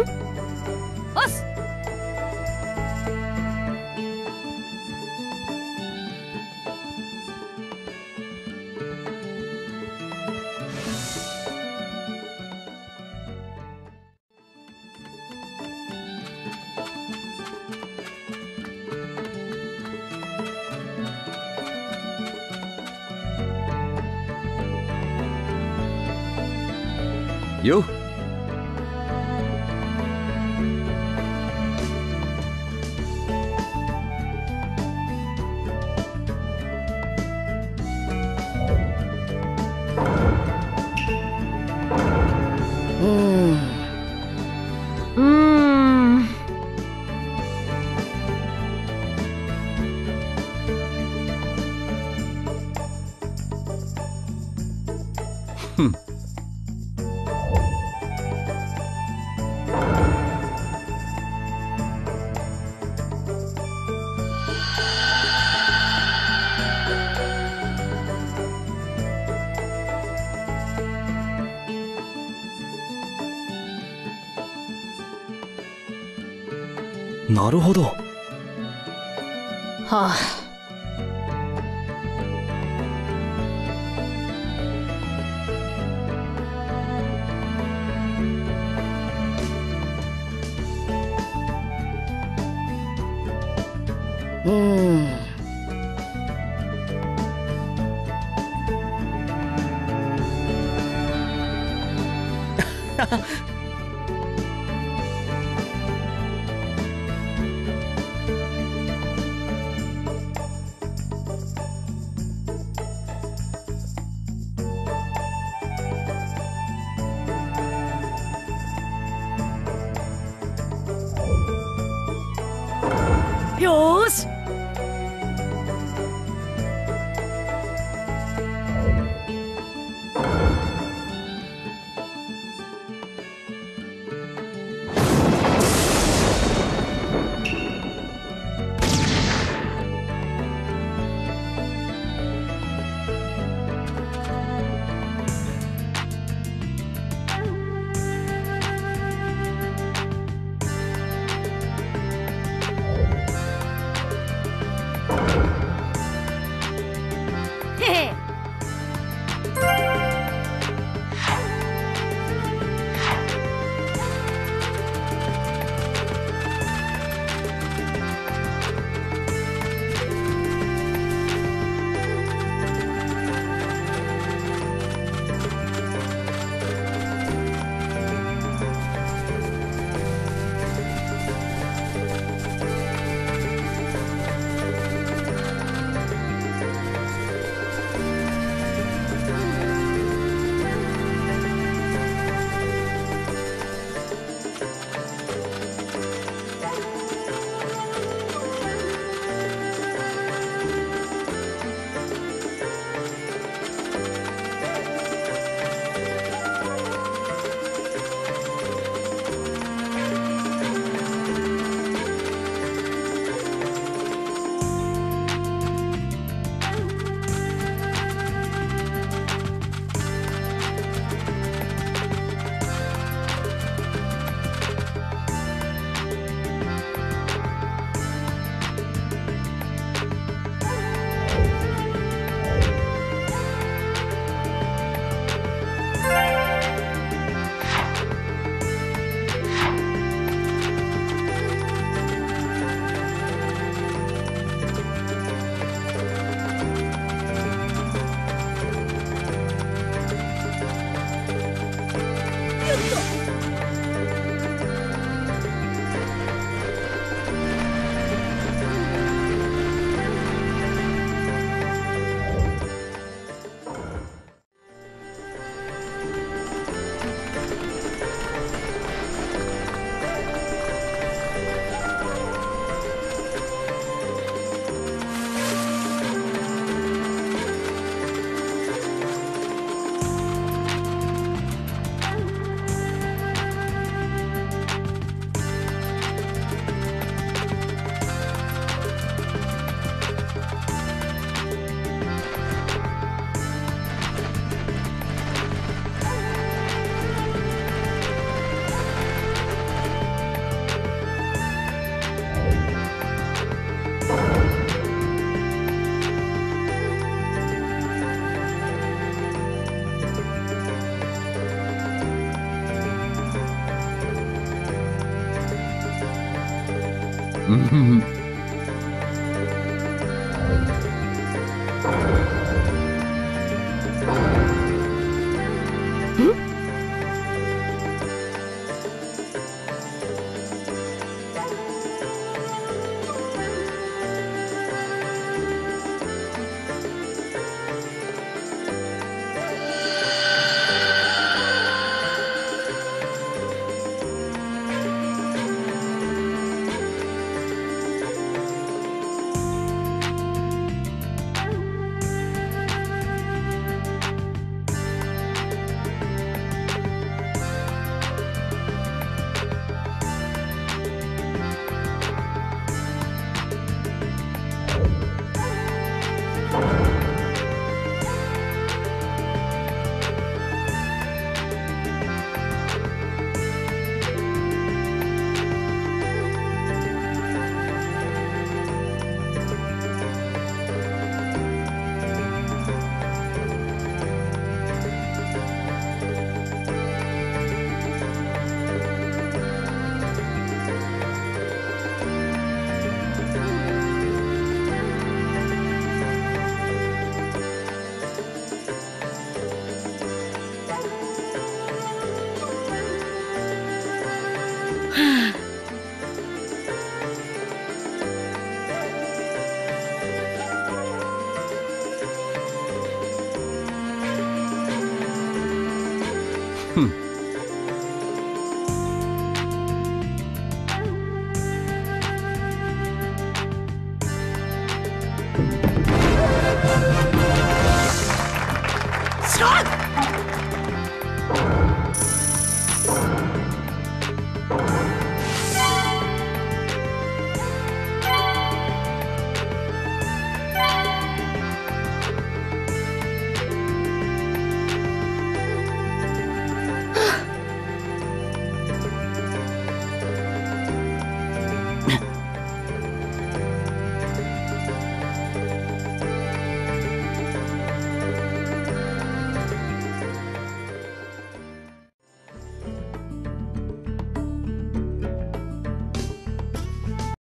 押す。よ。なるほど。はあ。